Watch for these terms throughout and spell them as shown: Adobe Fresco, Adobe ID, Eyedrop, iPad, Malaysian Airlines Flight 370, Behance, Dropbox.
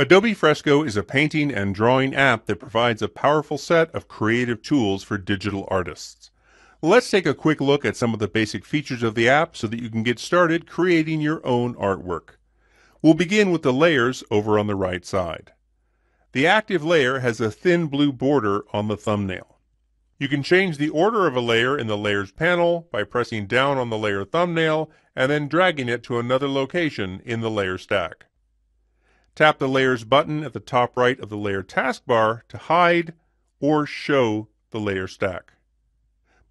Adobe Fresco is a painting and drawing app that provides a powerful set of creative tools for digital artists. Let's take a quick look at some of the basic features of the app so that you can get started creating your own artwork. We'll begin with the layers over on the right side. The active layer has a thin blue border on the thumbnail. You can change the order of a layer in the Layers panel by pressing down on the layer thumbnail and then dragging it to another location in the layer stack. Tap the Layers button at the top right of the layer taskbar to hide or show the layer stack.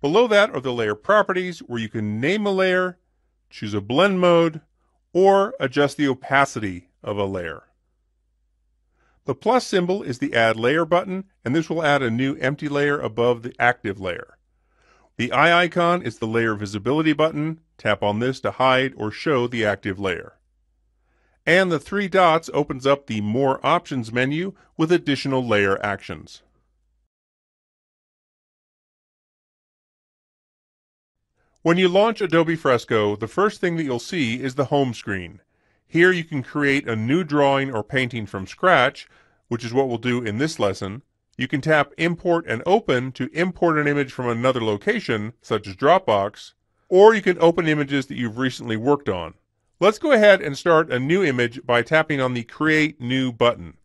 Below that are the layer properties where you can name a layer, choose a blend mode, or adjust the opacity of a layer. The plus symbol is the Add Layer button, and this will add a new empty layer above the active layer. The eye icon is the Layer Visibility button. Tap on this to hide or show the active layer. And the three dots opens up the More Options menu with additional layer actions. When you launch Adobe Fresco, the first thing that you'll see is the home screen. Here you can create a new drawing or painting from scratch, which is what we'll do in this lesson. You can tap Import and Open to import an image from another location, such as Dropbox, or you can open images that you've recently worked on. Let's go ahead and start a new image by tapping on the Create New button.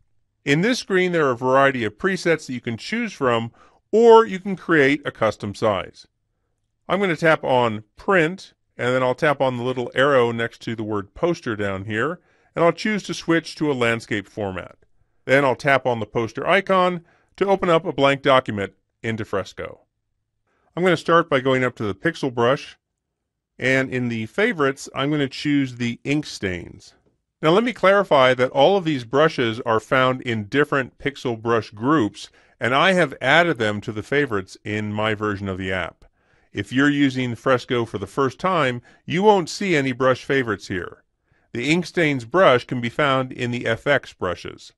In this screen, there are a variety of presets that you can choose from, or you can create a custom size. I'm going to tap on Print, and then I'll tap on the little arrow next to the word Poster down here, and I'll choose to switch to a landscape format. Then I'll tap on the poster icon to open up a blank document into Fresco. I'm going to start by going up to the Pixel Brush, and in the favorites, I'm going to choose the ink stains. Now let me clarify that all of these brushes are found in different pixel brush groups, and I have added them to the favorites in my version of the app. If you're using Fresco for the first time, you won't see any brush favorites here. The ink stains brush can be found in the FX brushes.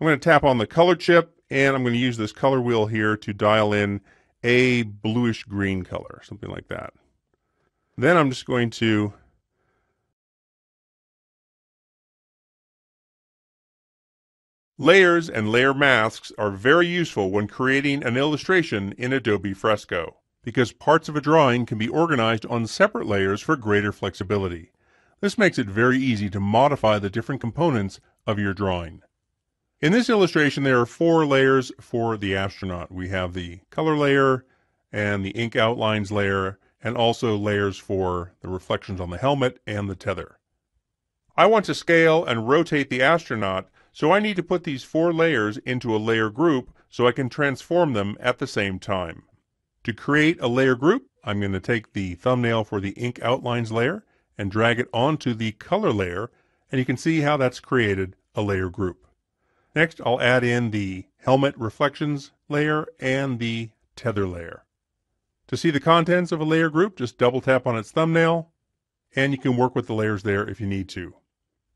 I'm going to tap on the color chip, and I'm going to use this color wheel here to dial in a bluish green color, something like that. Then I'm just going to Layers and layer masks are very useful when creating an illustration in Adobe Fresco, because parts of a drawing can be organized on separate layers for greater flexibility. This makes it very easy to modify the different components of your drawing. In this illustration, there are four layers for the astronaut. We have the color layer and the ink outlines layer, and also layers for the reflections on the helmet and the tether. I want to scale and rotate the astronaut, so I need to put these four layers into a layer group so I can transform them at the same time. To create a layer group, I'm going to take the thumbnail for the ink outlines layer and drag it onto the color layer, and you can see how that's created a layer group. Next, I'll add in the helmet reflections layer and the tether layer. To see the contents of a layer group, just double tap on its thumbnail, and you can work with the layers there if you need to.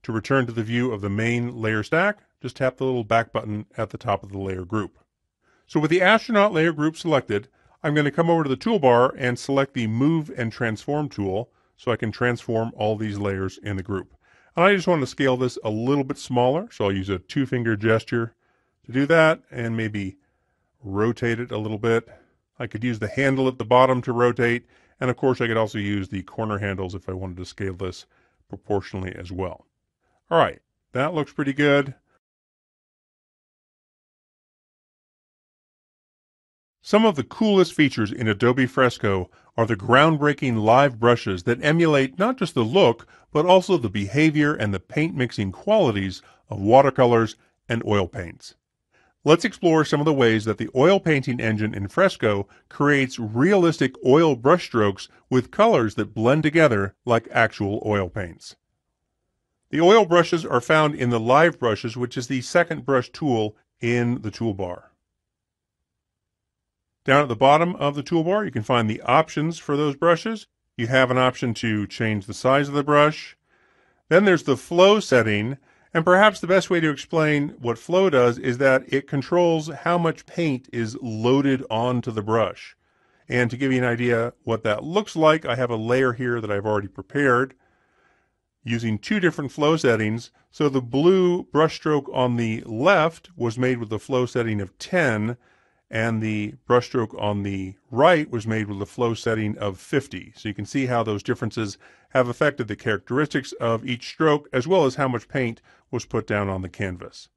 To return to the view of the main layer stack, just tap the little back button at the top of the layer group. So with the astronaut layer group selected, I'm going to come over to the toolbar and select the Move and Transform tool so I can transform all these layers in the group. And I just want to scale this a little bit smaller, so I'll use a two-finger gesture to do that and maybe rotate it a little bit. I could use the handle at the bottom to rotate, and of course I could also use the corner handles if I wanted to scale this proportionally as well. All right, that looks pretty good. Some of the coolest features in Adobe Fresco are the groundbreaking live brushes that emulate not just the look, but also the behavior and the paint mixing qualities of watercolors and oil paints. Let's explore some of the ways that the oil painting engine in Fresco creates realistic oil brushstrokes with colors that blend together like actual oil paints. The oil brushes are found in the Live brushes, which is the second brush tool in the toolbar. Down at the bottom of the toolbar, you can find the options for those brushes. You have an option to change the size of the brush. Then there's the flow setting. And perhaps the best way to explain what flow does is that it controls how much paint is loaded onto the brush. And to give you an idea what that looks like, I have a layer here that I've already prepared. using two different flow settings. So the blue brushstroke on the left was made with the flow setting of 10, and the brushstroke on the right was made with the flow setting of 50. So you can see how those differences have affected the characteristics of each stroke, as well as how much paint was put down on the canvas.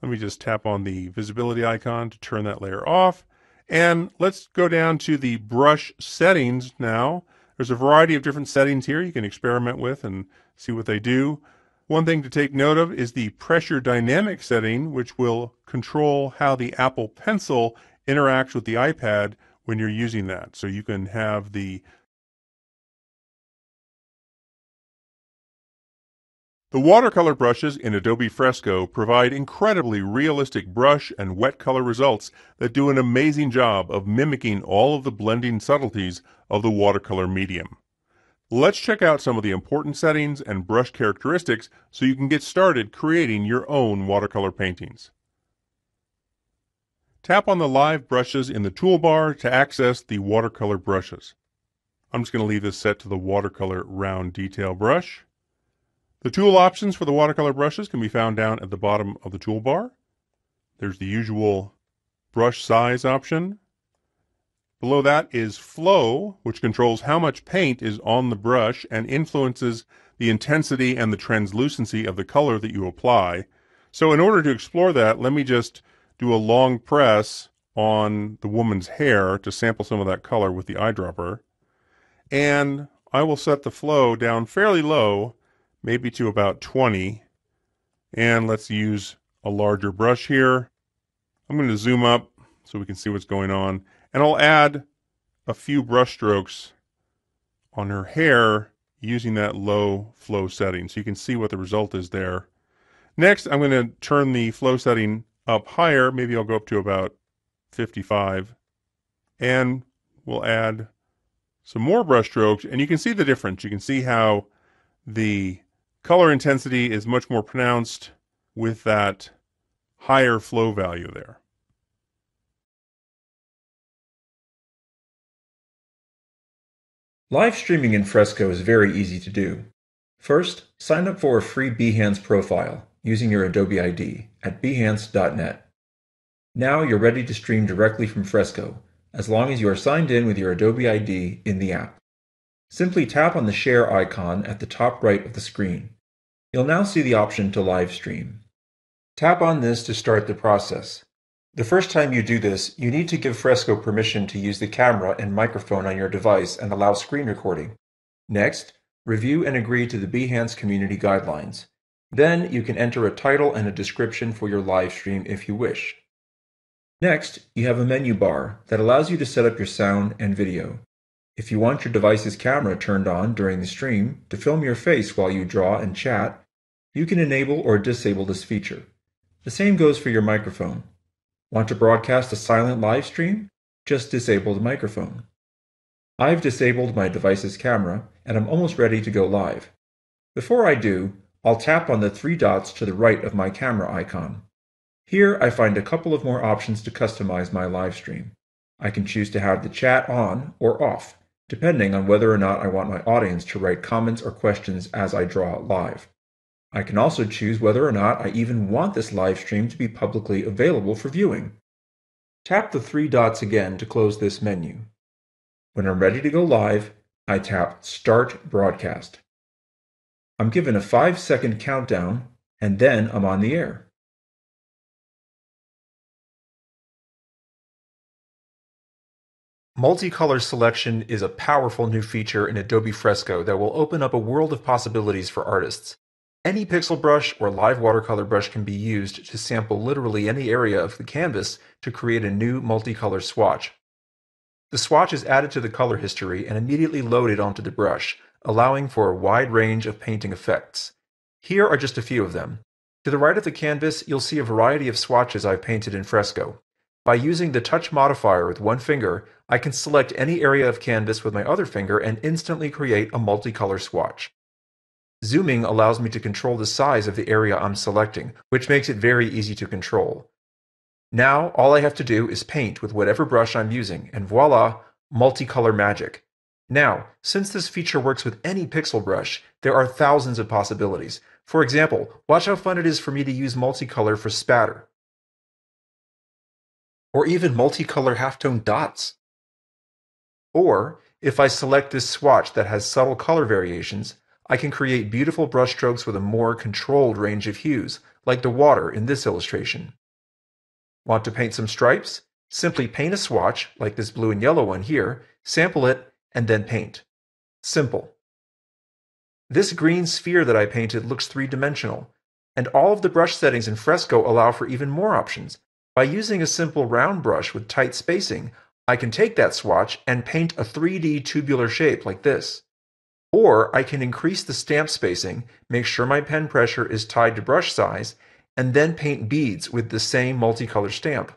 Let me just tap on the visibility icon to turn that layer off. And let's go down to the brush settings now. There's a variety of different settings here you can experiment with and see what they do. One thing to take note of is the pressure dynamic setting, which will control how the Apple Pencil interacts with the iPad when you're using that. So you can have the watercolor brushes in Adobe Fresco provide incredibly realistic brush and wet color results that do an amazing job of mimicking all of the blending subtleties of the watercolor medium. Let's check out some of the important settings and brush characteristics so you can get started creating your own watercolor paintings. Tap on the live brushes in the toolbar to access the watercolor brushes. I'm just going to leave this set to the watercolor round detail brush. The tool options for the watercolor brushes can be found down at the bottom of the toolbar. There's the usual brush size option. Below that is flow, which controls how much paint is on the brush and influences the intensity and the translucency of the color that you apply. So in order to explore that, let me just do a long press on the woman's hair to sample some of that color with the eyedropper. And I will set the flow down fairly low, maybe to about 20. And let's use a larger brush here. I'm going to zoom up so we can see what's going on. And I'll add a few brush strokes on her hair using that low flow setting. So you can see what the result is there. Next, I'm going to turn the flow setting up higher. Maybe I'll go up to about 55. And we'll add some more brush strokes. And you can see the difference. You can see how the color intensity is much more pronounced with that higher flow value there. Live streaming in Fresco is very easy to do. First, sign up for a free Behance profile using your Adobe ID at behance.net. Now you're ready to stream directly from Fresco, as long as you are signed in with your Adobe ID in the app. Simply tap on the share icon at the top right of the screen. You'll now see the option to live stream. Tap on this to start the process. The first time you do this, you need to give Fresco permission to use the camera and microphone on your device and allow screen recording. Next, review and agree to the Behance community guidelines. Then you can enter a title and a description for your live stream if you wish. Next, you have a menu bar that allows you to set up your sound and video. If you want your device's camera turned on during the stream to film your face while you draw and chat, you can enable or disable this feature. The same goes for your microphone. Want to broadcast a silent live stream? Just disable the microphone. I've disabled my device's camera, and I'm almost ready to go live. Before I do, I'll tap on the three dots to the right of my camera icon. Here I find a couple of more options to customize my live stream. I can choose to have the chat on or off, depending on whether or not I want my audience to write comments or questions as I draw live. I can also choose whether or not I even want this live stream to be publicly available for viewing. Tap the three dots again to close this menu. When I'm ready to go live, I tap Start Broadcast. I'm given a 5-second countdown, and then I'm on the air. Multicolor selection is a powerful new feature in Adobe Fresco that will open up a world of possibilities for artists. Any pixel brush or live watercolor brush can be used to sample literally any area of the canvas to create a new multicolor swatch. The swatch is added to the color history and immediately loaded onto the brush, allowing for a wide range of painting effects. Here are just a few of them. To the right of the canvas, you'll see a variety of swatches I've painted in Fresco. By using the touch modifier with one finger, I can select any area of canvas with my other finger and instantly create a multicolor swatch. Zooming allows me to control the size of the area I'm selecting, which makes it very easy to control. Now, all I have to do is paint with whatever brush I'm using, and voila, multicolor magic. Now, since this feature works with any pixel brush, there are thousands of possibilities. For example, watch how fun it is for me to use multicolor for spatter, or even multicolor halftone dots. Or, if I select this swatch that has subtle color variations, I can create beautiful brushstrokes with a more controlled range of hues, like the water in this illustration. Want to paint some stripes? Simply paint a swatch, like this blue and yellow one here, sample it, and then paint. Simple. This green sphere that I painted looks three-dimensional, and all of the brush settings in Fresco allow for even more options. By using a simple round brush with tight spacing, I can take that swatch and paint a 3D tubular shape like this. Or I can increase the stamp spacing, make sure my pen pressure is tied to brush size, and then paint beads with the same multicolor stamp.